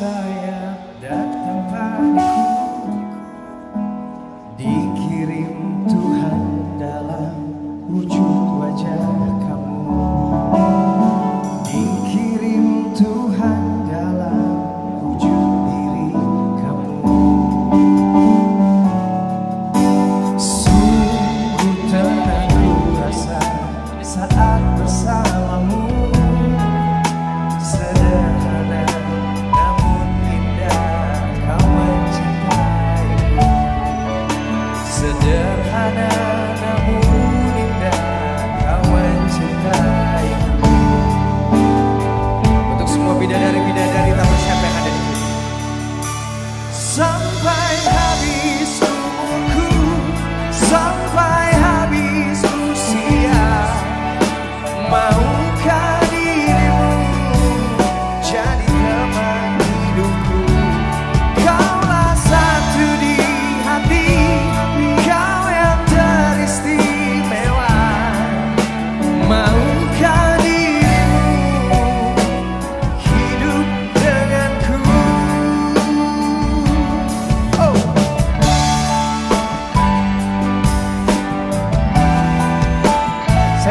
sayang datang padaku, dikirim Tuhan dalam wujud wajah kamu, dikirim Tuhan dalam wujud diri kamu. Sungguh tenang ku rasa saat bersamamu, sederhana namun indah kau mencintaiku, sederhana namun indah kau mencintaiku. Untuk semua bidadari-bidadari tanpa siapa yang ada di sini, sampai habis umurku, sampai habis usia, maukah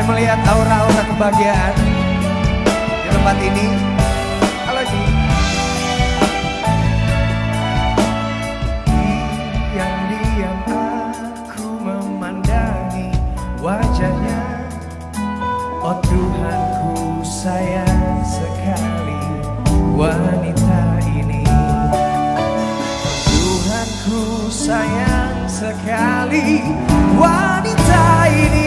melihat aura-aura kebahagiaan di tempat ini. Halo Ji. Diam-diam aku memandangi wajahnya. Oh Tuhanku, sayang sekali wanita ini. Oh Tuhanku, sayang sekali wanita ini.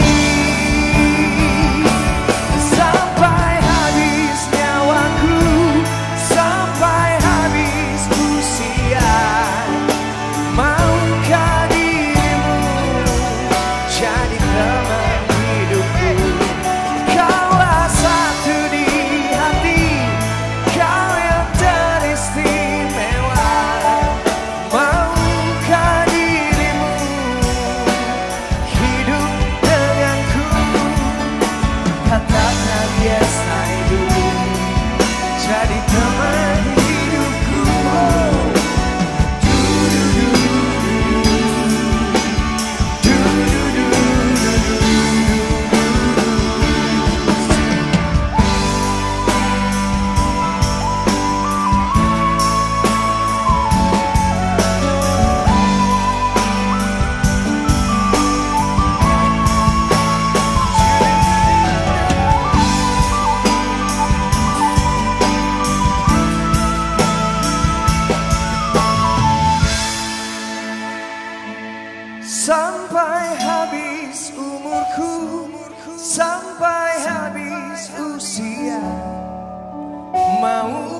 Sampai habis umurku, sampai habis usia, mau